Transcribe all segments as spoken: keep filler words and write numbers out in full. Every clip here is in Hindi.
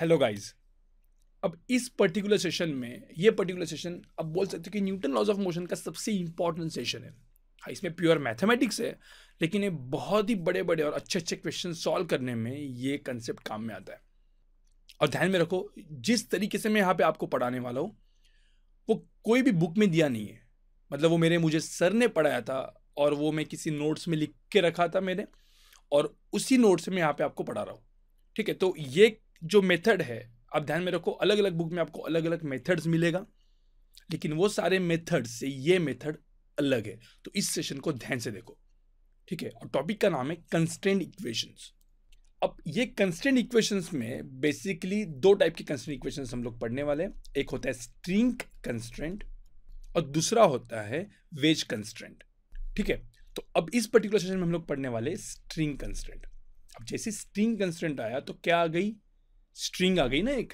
हेलो गाइज, अब इस पर्टिकुलर सेशन में ये पर्टिकुलर सेशन अब बोल सकते हो कि न्यूटन लॉज ऑफ मोशन का सबसे इंपॉर्टेंट सेशन है। हाँ, इसमें प्योर मैथमेटिक्स है, लेकिन ये बहुत ही बड़े बड़े और अच्छे अच्छे क्वेश्चन सॉल्व करने में ये कंसेप्ट काम में आता है। और ध्यान में रखो, जिस तरीके से मैं यहाँ पे आपको पढ़ाने वाला हूँ वो कोई भी बुक में दिया नहीं है। मतलब वो मेरे मुझे सर ने पढ़ाया था और वो मैं किसी नोट्स में लिख के रखा था मैंने, और उसी नोट्स में यहाँ पे आपको पढ़ा रहा हूँ। ठीक है, तो ये जो मेथड है आप ध्यान में रखो, अलग अलग बुक में आपको अलग अलग मेथड्स मिलेगा, लेकिन वो सारे मेथड से ये मेथड अलग है। तो इस सेशन को ध्यान से देखो, ठीक है। और टॉपिक का नाम है कंस्ट्रेंट इक्वेशंस। अब ये कंस्ट्रेंट इक्वेशंस में बेसिकली दो टाइप के कंस्ट्रेंट इक्वेशंस हम लोग पढ़ने वाले हैं। एक होता है स्ट्रिंग कंस्ट्रेंट और दूसरा होता है वेज कंस्ट्रेंट। ठीक है, तो अब इस पर्टिकुलर सेशन में हम लोग पढ़ने वाले स्ट्रिंग कंस्ट्रेंट। अब जैसे स्ट्रिंग कंस्ट्रेंट आया तो क्या आ गई, स्ट्रिंग आ गई ना एक।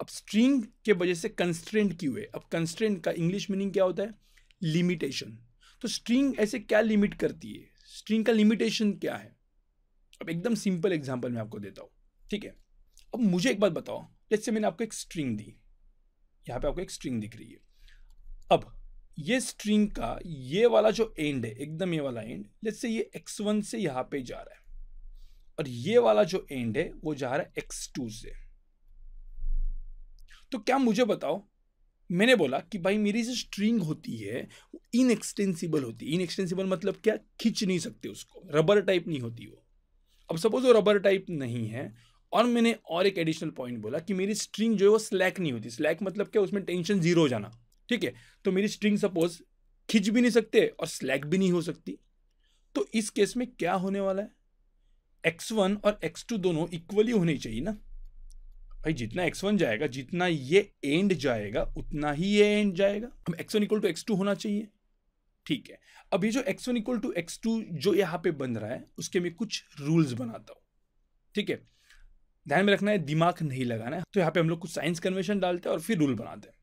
अब स्ट्रिंग के वजह से कंस्ट्रेंट क्यों है। अब कंस्ट्रेंट का इंग्लिश मीनिंग क्या होता है, लिमिटेशन। तो स्ट्रिंग ऐसे क्या लिमिट करती है, स्ट्रिंग का लिमिटेशन क्या है। अब एकदम सिंपल एग्जांपल मैं आपको देता हूँ, ठीक है। अब मुझे एक बात बताओ, जैसे मैंने आपको एक स्ट्रिंग दी, यहाँ पे आपको एक स्ट्रिंग दिख रही है। अब ये स्ट्रिंग का ये वाला जो एंड है, एकदम ये वाला एंड, जैसे ये एक्स वन से यहाँ पे जा रहा है और ये वाला जो एंड है वो जा रहा है एक्स टू से। तो क्या मुझे बताओ, मैंने बोला कि भाई मेरी जो स्ट्रिंग होती है वो इनएक्सटेंसिबल होती है। इनएक्सटेंसिबल मतलब क्या, खींच नहीं सकते उसको, रबर टाइप नहीं होती वो। अब सपोज वो रबर टाइप नहीं है, और मैंने और एक एडिशनल पॉइंट बोला कि मेरी स्ट्रिंग जो है वो स्लैक नहीं होती। स्लैक मतलब क्या, उसमें टेंशन जीरो हो जाना। ठीक है, तो मेरी स्ट्रिंग सपोज खींच भी नहीं सकते और स्लैक भी नहीं हो सकती। तो इस केस में क्या होने वाला है, एक्स वन और एक्स टू दोनों इक्वली होने चाहिए ना भाई। जितना एक्स वन जाएगा, जितना ये एंड जाएगा, उतना ही ये एंड जाएगा। अब x one equal to x two होना चाहिए, ठीक है। अब ये जो x one equal to x two जो यहाँ पे बन रहा है, उसके मैं कुछ रूल्स बनाता हूँ, ठीक है। ध्यान में रखना है, दिमाग नहीं लगाना है। तो यहाँ पे हम लोग कुछ साइंस कन्वेंशन डालते हैं और फिर रूल बनाते हैं।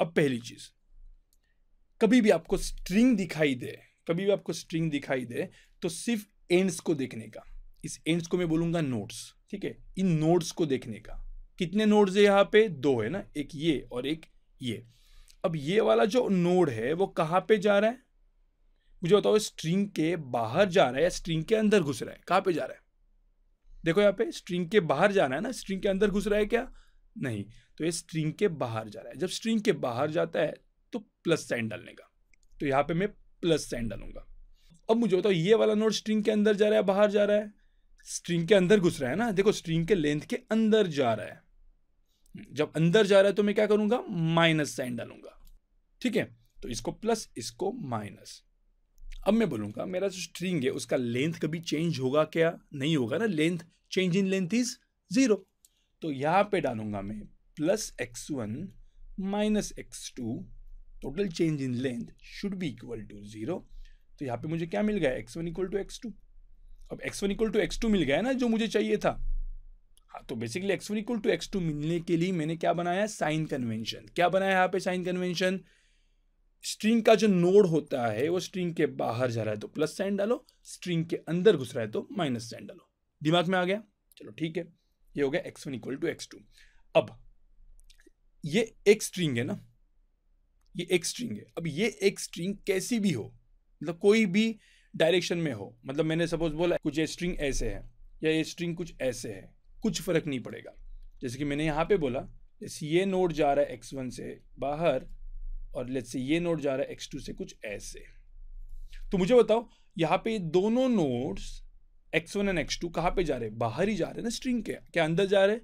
अब पहली चीज, कभी भी आपको स्ट्रिंग दिखाई दे कभी भी आपको स्ट्रिंग दिखाई दे तो सिर्फ एंड्स को देखने का। इस एंड्स को मैं बोलूंगा नोड्स, ठीक है। इन नोड्स को देखने का, कितने नोड्स है यहाँ पे, दो है ना, एक ये और एक ये। अब ये वाला जो नोड है वो कहाँ पे जा रहा है, मुझे बताओ। स्ट्रिंग के बाहर जा रहा है या स्ट्रिंग के अंदर घुस रहा है, कहाँ पे जा रहा है। देखो यहाँ पे स्ट्रिंग के बाहर जाना है ना, स्ट्रिंग के अंदर घुस रहा है क्या, नहीं। तो ये स्ट्रिंग के बाहर जा रहा है। जब स्ट्रिंग के बाहर जाता है तो प्लस साइन डालने का, तो यहाँ पे मैं प्लस साइन डालूंगा। अब मुझे बताओ, ये वाला नोड स्ट्रिंग के अंदर जा रहा है बाहर जा रहा है, स्ट्रिंग के अंदर घुस रहा है ना। देखो स्ट्रिंग के लेंथ के अंदर जा रहा है, जब अंदर जा रहा है तो मैं क्या करूंगा, माइनस साइन डालूंगा, ठीक है। तो इसको प्लस, इसको माइनस। अब मैं बोलूंगा मेरा जो स्ट्रिंग है उसका लेंथ कभी चेंज होगा क्या, नहीं होगा ना। Length change in length is zero. तो यहाँ पे डालूंगा मैं plus x one minus x two, total change in length should be equal to zero. तो यहाँ पे मुझे क्या मिल गया, x one equal to x two. अब x one equal to x two मिल गया ना, जो मुझे चाहिए था। हाँ, तो basically x one equal to x two मिलने के लिए मैंने क्या बनाया, साइन कन्वेंशन। क्या बनाया यहाँ पे, साइन कन्वेंशन। स्ट्रिंग का जो नोड होता है वो स्ट्रिंग के बाहर जा रहा है तो प्लस साइन डालो, स्ट्रिंग के अंदर घुस रहा है तो माइनस साइन डालो। दिमाग में आ गया, चलो ठीक है। ये हो गया x one equal to x two. अब ये एक स्ट्रिंग है ना, ये एक स्ट्रिंग है। अब ये एक स्ट्रिंग कैसी भी हो, मतलब कोई भी डायरेक्शन में हो। मतलब मैंने सपोज बोला कुछ ये स्ट्रिंग ऐसे है या ये स्ट्रिंग कुछ ऐसे है, कुछ फर्क नहीं पड़ेगा। जैसे कि मैंने यहाँ पे बोला, जैसे ये नोड जा रहा है एक्स वन से बाहर और लेट्स से ये नोड जा रहा है एक्स टू से कुछ ऐसे। तो मुझे बताओ, यहाँ पे दोनों nodes x one and x two कहाँ पे जा रहे, बाहर ही जा रहे ना, स्ट्रिंग के क्या अंदर जा रहे,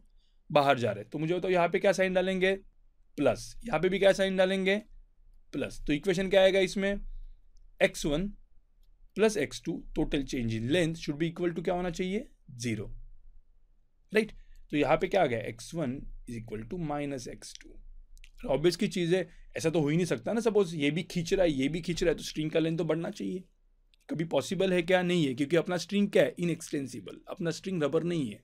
बाहर जा रहे। तो मुझे बताओ यहाँ पे क्या साइन डालेंगे, प्लस। यहाँ पे भी क्या साइन डालेंगे, प्लस। तो इक्वेशन क्या आएगा इसमें, x one plus x two total change in length should be equal to क्या होना चाहिए, जीरो, राइट। तो यहाँ पे क्या आ गया, x one is equal to minus x two. Obvious की चीज़ है, ऐसा तो हो ही नहीं सकता ना। सपोज ये भी खींच रहा है, ये भी खींच रहा है, तो स्ट्रिंग का लेंथ तो बढ़ना चाहिए। कभी पॉसिबल है क्या, नहीं है, क्योंकि अपना स्ट्रिंग क्या है, इनएक्सटेंसिबल। अपना स्ट्रिंग रबर नहीं है,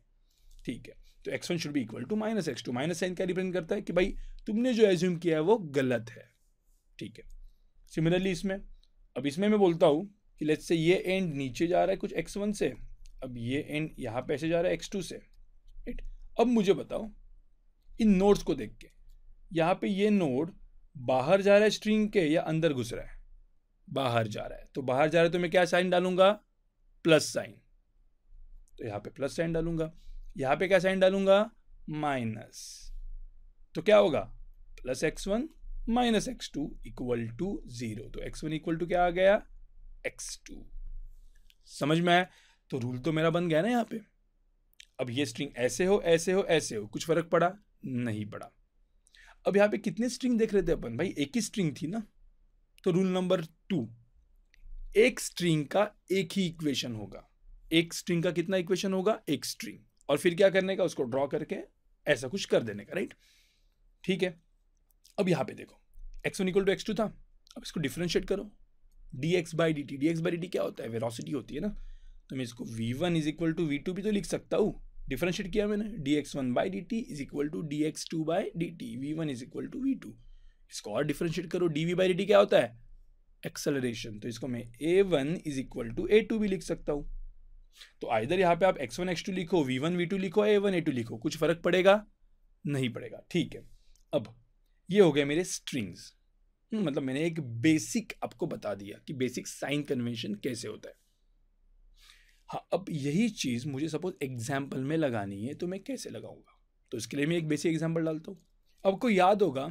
ठीक है। तो x one should be equal to minus x two. Minus sign क्या रिप्रेजेंट करता है कि भाई तुमने जो एज्यूम किया है वो गलत है, ठीक है। सिमिलरली इसमें, अब इसमें मैं बोलता हूँ कि लेट्स से ये एंड नीचे जा रहा है कुछ एक्स वन से, अब ये एंड यहाँ पे ऐसे जा रहा है एक्स टू से, राइट। अब मुझे बताओ इन नोड्स को देख के। यहाँ पे ये नोड बाहर जा रहा है स्ट्रिंग के या अंदर घुस रहा है? बाहर जा रहा है। तो बाहर जा रहा है तो मैं क्या साइन डालूंगा? Plus sign. तो यहाँ पे प्लस साइन डालूंगा। यहाँ पे क्या साइन डालूंगा? माइनस। तो क्या होगा? Plus x one minus x two equal to zero. तो एक्स वन इक्वल टू क्या आ गया? X two. समझ में आया? तो रूल तो मेरा बन गया ना यहाँ पे। अब ये स्ट्रिंग ऐसे हो ऐसे हो ऐसे हो, कुछ फर्क पड़ा? नहीं पड़ा। अब यहाँ पे कितने स्ट्रिंग देख रहे थे अपन? भाई एक ही स्ट्रिंग थी ना। तो रूल नंबर टू, एक स्ट्रिंग का एक ही इक्वेशन होगा। एक स्ट्रिंग का कितना इक्वेशन होगा? एक स्ट्रिंग। और फिर क्या करने का? उसको ड्रॉ करके ऐसा कुछ कर देने का, राइट? ठीक है। अब यहाँ पे देखो, x one equal to x two था। अब इसको डिफ्रेंशिएट करो, d x by d t. D x by d t क्या होता है? वेलोसिटी होती है ना। तो मैं इसको v one is equal to v two भी तो लिख सकता हूँ। डिफ्रेंशिएट किया मैंने, d x one by d t is equal to d x two by d t, v one is equal to v two. इसको और डिफ्रेंशिएट करो, d v by d t क्या होता है? एक्सेलरेशन। तो इसको मैं a one is equal to a two भी लिख सकता हूँ। तो आइदर यहाँ पे आप एक्स वन एक्स टू लिखो, वी वन वी टू लिखो, ए वन ए टू लिखो, कुछ फर्क पड़ेगा? नहीं पड़ेगा। ठीक है। अब ये हो गया मेरे स्ट्रिंग्स। मतलब मैंने एक बेसिक आपको बता दिया कि बेसिक साइन कन्वेंशन कैसे होता है। हाँ, अब यही चीज़ मुझे सपोज एग्जाम्पल में लगानी है, तो मैं कैसे लगाऊंगा? तो इसके लिए मैं एक बेसिक एग्जाम्पल डालता हूँ। आपको याद होगा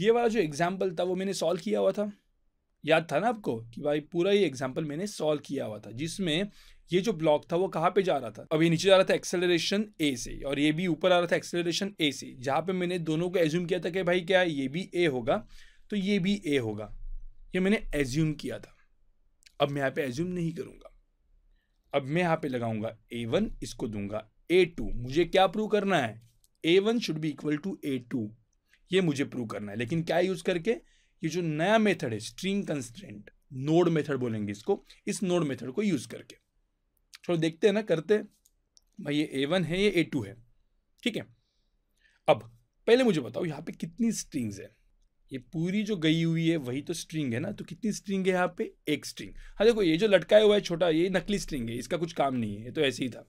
ये वाला जो एग्जाम्पल था वो मैंने सॉल्व किया हुआ था। याद था ना आपको कि भाई पूरा ये एग्जाम्पल मैंने सॉल्व किया हुआ था, जिसमें ये जो ब्लॉक था वो कहाँ पे जा रहा था? अब ये नीचे जा रहा था एक्सेलरेशन ए से, और ये भी ऊपर आ रहा था एक्सेलरेशन ए से, जहाँ पे मैंने दोनों को एज्यूम किया था कि भाई क्या ये भी ए होगा तो ये भी ए होगा। ये मैंने एज्यूम किया था। अब मैं यहाँ पे एज्यूम नहीं करूँगा। अब मैं यहाँ पे लगाऊंगा ए वन, इसको दूंगा ए टू। मुझे क्या प्रूव करना है? A one should be equal to a two, ये मुझे प्रूव करना है। लेकिन क्या यूज़ करके? ये जो नया मेथड है स्ट्रिंग कंस्ट्रेंट, नोड मेथड बोलेंगे इसको, इस नोड मेथड को यूज़ करके। चलो देखते हैं ना, करते हैं। भाई ये ए वन है, ये ए टू है, ठीक है। अब पहले मुझे बताओ यहाँ पे कितनी स्ट्रिंग्स है? ये पूरी जो गई हुई है वही तो स्ट्रिंग है ना। तो कितनी स्ट्रिंग है यहाँ पे? एक स्ट्रिंग। हाँ देखो, ये जो लटकाया हुआ है छोटा, ये नकली स्ट्रिंग है, इसका कुछ काम नहीं है, ये तो ऐसे ही था।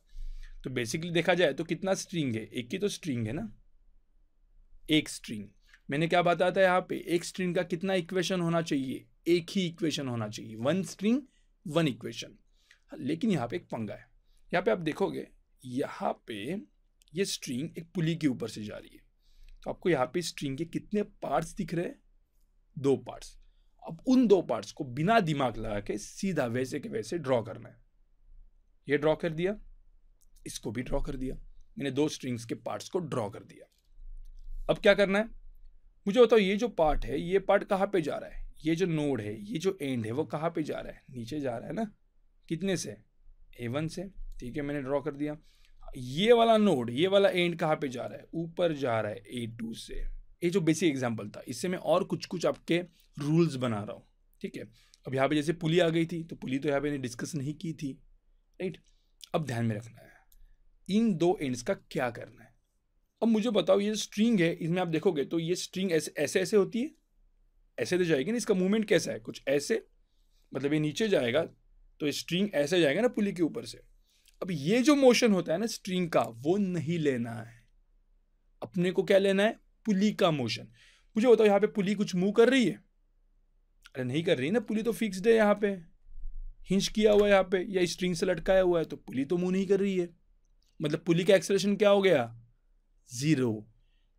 तो बेसिकली देखा जाए तो कितना स्ट्रिंग है? एक ही तो स्ट्रिंग है ना, एक स्ट्रिंग। मैंने क्या बताया था यहाँ पे? एक स्ट्रिंग का कितना इक्वेशन होना चाहिए? एक ही इक्वेशन होना चाहिए। One string one equation. लेकिन यहाँ पे एक पंगा है। यहाँ पे आप देखोगे, यहाँ पे ये स्ट्रिंग एक पुली के ऊपर से जा रही है। तो आपको यहाँ पे स्ट्रिंग के कितने पार्ट्स दिख रहे हैं? दो पार्ट्स। अब उन दो पार्ट्स को बिना दिमाग लगा के सीधा वैसे के वैसे ड्रॉ करना है। ये ड्रॉ कर दिया, इसको भी ड्रॉ कर दिया। मैंने दो स्ट्रिंग्स के पार्ट्स को ड्रॉ कर दिया। अब क्या करना है मुझे बताओ? ये जो पार्ट है, ये पार्ट कहाँ पे जा रहा है? ये जो नोड है, ये जो एंड है, वो कहाँ पे जा रहा है? नीचे जा रहा है ना। कितने से? ए वन से। ठीक है, मैंने ड्रॉ कर दिया। ये वाला नोड, ये वाला एंड कहाँ पे जा रहा है? ऊपर जा रहा है, ए टू से। ये जो बेसिक एग्जाम्पल था, इससे मैं और कुछ कुछ आपके रूल्स बना रहा हूँ, ठीक है। अब यहाँ पे जैसे पुली आ गई थी, तो पुली तो यहाँ पे डिस्कस नहीं की थी, राइट। अब ध्यान में रखना है इन दो एंड्स का क्या करना है। अब मुझे बताओ, ये स्ट्रिंग है, इसमें आप देखोगे तो ये स्ट्रिंग ऐसे ऐसे ऐसे होती है, ऐसे तो जाएगी ना। इसका मूवमेंट कैसा है? कुछ ऐसे, मतलब ये नीचे जाएगा तो स्ट्रिंग ऐसे जाएगा ना पुली के ऊपर से। अब ये जो मोशन होता है ना स्ट्रिंग का, वो नहीं लेना है अपने को। क्या लेना है? पुली का मोशन। मुझे बताओ यहाँ पे पुली कुछ मूव कर रही है? अरे नहीं कर रही ना, पुली तो फिक्स्ड है। यहाँ पे हिंच किया हुआ है यहाँ पे, या स्ट्रिंग से लटकाया हुआ है, तो पुली तो मूव नहीं कर रही है। मतलब पुली का एक्सेलरेशन क्या हो गया? जीरो।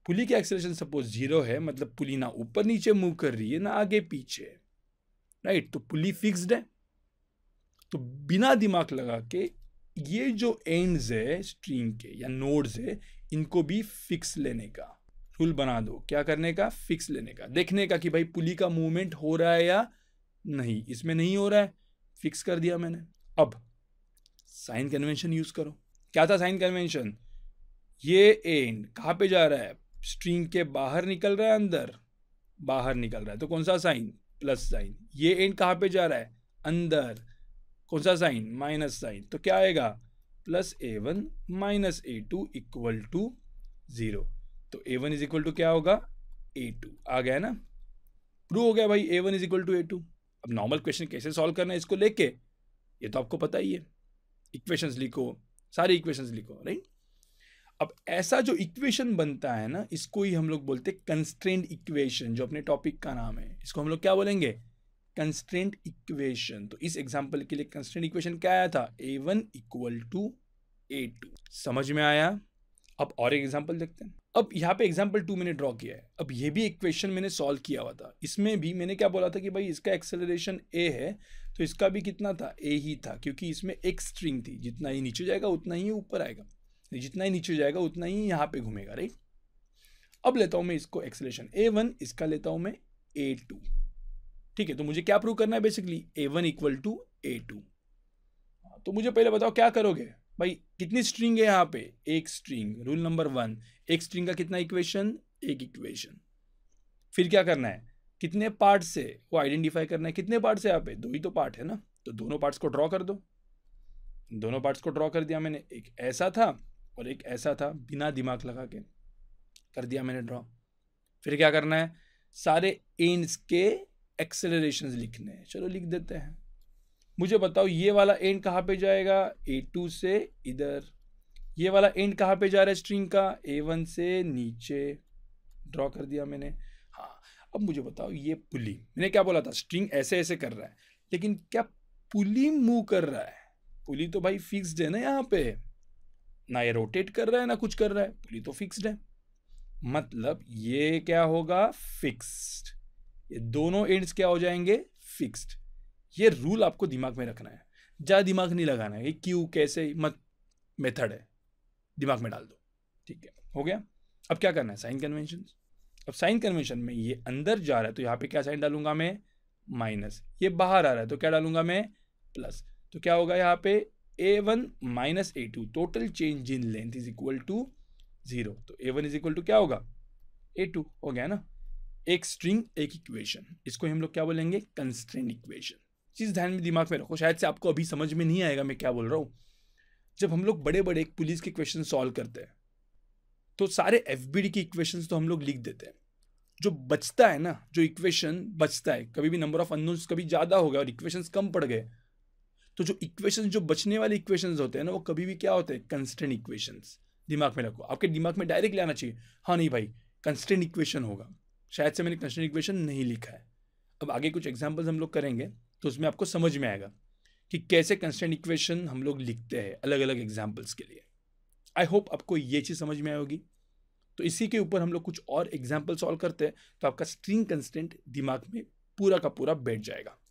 पुली का एक्सेलरेशन सपोज जीरो है, मतलब पुली ना ऊपर नीचे मूव कर रही है ना आगे पीछे, राइट। तो पुली फिक्स्ड है। तो बिना दिमाग लगा के ये जो एंड्स है स्ट्रिंग के या नोड्स है, इनको भी फिक्स लेने का रूल बना दो। क्या करने का? फिक्स लेने का, देखने का कि भाई पुली का मूवमेंट हो रहा है या नहीं। इसमें नहीं हो रहा है, फिक्स कर दिया मैंने। अब साइन कन्वेंशन यूज करो। क्या था साइन कन्वेंशन? ये एंड कहाँ पे जा रहा है? स्ट्रिंग के बाहर निकल रहा है, अंदर बाहर निकल रहा है, तो कौन सा साइन? Plus sign. ये एंड कहाँ पे जा रहा है? अंदर, कौन सा साइन? Minus sign. तो क्या आएगा? Plus a one minus a two equal to zero. तो a one is equal to क्या होगा? ए टू। आ गया ना, प्रूव हो गया भाई, a one is equal to a two. अब नॉर्मल क्वेश्चन कैसे सॉल्व करना है इसको लेके, ये तो आपको पता ही है। इक्वेशंस लिखो, सारी इक्वेशंस लिखो, राइट। अब ऐसा जो इक्वेशन बनता है ना, इसको ही हम लोग बोलते हैं कंस्ट्रेंट इक्वेशन, जो अपने टॉपिक का नाम है। इसको हम लोग क्या बोलेंगे? Constraint equation. तो इस एग्जांपल के लिए कंस्ट्रेंट इक्वेशन क्या आया था? A one equal to a two. समझ में आया? अब और एक एग्जाम्पल देखते हैं। अब यहाँ पे एग्जाम्पल टू मैंने ड्रॉ किया है। अब ये भी इक्वेशन मैंने सॉल्व किया हुआ था, इसमें भी मैंने क्या बोला था कि भाई इसका एक्सेलरेशन ए है, तो इसका भी कितना था? ए ही था, क्योंकि इसमें एक स्ट्रिंग थी। जितना ही नीचे जाएगा उतना ही ऊपर आएगा, जितना ही नीचे जाएगा उतना ही यहाँ पे घूमेगा, राइट। अब लेता हूँ मैं इसको एक्सेलरेशन ए वन, इसका लेता हूँ मैं ए टू, ठीक है। तो मुझे क्या प्रूव करना है basically? A one equal to a two. तो मुझे पहले बताओ क्या करोगे भाई, कितनी स्ट्रिंग है यहाँ पे? एक स्ट्रिंग। रूल नंबर वन, एक स्ट्रिंग का कितना इक्वेशन? एक इक्वेशन। फिर क्या करना है? कितने पार्ट से वो आइडेंटिफाई करना है। कितने पार्ट से? यहाँ पे दो ही तो पार्ट है ना, तो दोनों पार्ट्स को ड्रॉ कर दो। दोनों पार्ट्स को ड्रॉ कर दिया मैंने, एक ऐसा था और एक ऐसा था, बिना दिमाग लगा के कर दिया मैंने ड्रॉ। फिर क्या करना है? सारे एंड्स के एक्सेलरेशंस लिखने हैं। चलो लिख देते हैं। मुझे बताओ ये वाला एंड कहाँ पे जाएगा? ए टू से इधर। ये वाला एंड कहाँ पे जा रहा है स्ट्रिंग का? ए वन से नीचे। ड्रॉ कर दिया मैंने। हाँ, अब मुझे बताओ ये पुली, मैंने क्या बोला था? स्ट्रिंग ऐसे ऐसे कर रहा है, लेकिन क्या पुली मूव कर रहा है? पुली तो भाई फिक्स्ड है ना, यहाँ पे ना ये रोटेट कर रहा है ना कुछ कर रहा है, पुली तो फिक्स्ड है। मतलब ये क्या होगा? फिक्स्ड। ये दोनों एंड्स क्या हो जाएंगे? फिक्स्ड। ये रूल आपको दिमाग में रखना है, ज़्यादा दिमाग नहीं लगाना है। ये क्यों कैसे मत मेथड है, दिमाग में डाल दो, ठीक है। हो गया। अब क्या करना है? Sign convention. अब साइन कन्वेंशन में ये अंदर जा रहा है तो यहाँ पे क्या साइन डालूंगा मैं? माइनस। ये बाहर आ रहा है तो क्या डालूंगा मैं? प्लस। तो क्या होगा यहाँ पे? A one minus a two, total change in length is equal to zero. तो a one is equal to क्या होगा? ए टू हो गया ना। एक स्ट्रिंग एक इक्वेशन, इसको हम लोग क्या बोलेंगे? Constraint equation. चीज़ ध्यान में दिमाग में रखो, शायद से आपको अभी समझ में नहीं आएगा मैं क्या बोल रहा हूँ। जब हम लोग बड़े बड़े पुलिस के क्वेश्चन सॉल्व करते हैं तो सारे एफबीडी के इक्वेशंस तो हम लोग लिख देते हैं। जो बचता है ना, जो इक्वेशन बचता है, कभी भी नंबर ऑफ अननोन्स कभी ज़्यादा हो गया और इक्वेशंस कम पड़ गए, तो जो इक्वेशंस, जो बचने वाले इक्वेशंस होते हैं ना, वो कभी भी क्या होते हैं? Constant equations. दिमाग में रखो, आपके दिमाग में डायरेक्ट लाना चाहिए, हाँ नहीं भाई कंस्टेंट इक्वेशन होगा। शायद से मैंने कंस्टेंट इक्वेशन नहीं लिखा है। अब आगे कुछ एग्जाम्पल्स हम लोग करेंगे तो उसमें आपको समझ में आएगा कि कैसे कंस्टेंट इक्वेशन हम लोग लिखते हैं अलग अलग एग्जाम्पल्स के लिए। आई होप आपको ये चीज़ समझ में आई होगी। तो इसी के ऊपर हम लोग कुछ और एग्जाम्पल सॉल्व करते हैं तो आपका स्ट्रिंग कंस्टेंट दिमाग में पूरा का पूरा बैठ जाएगा।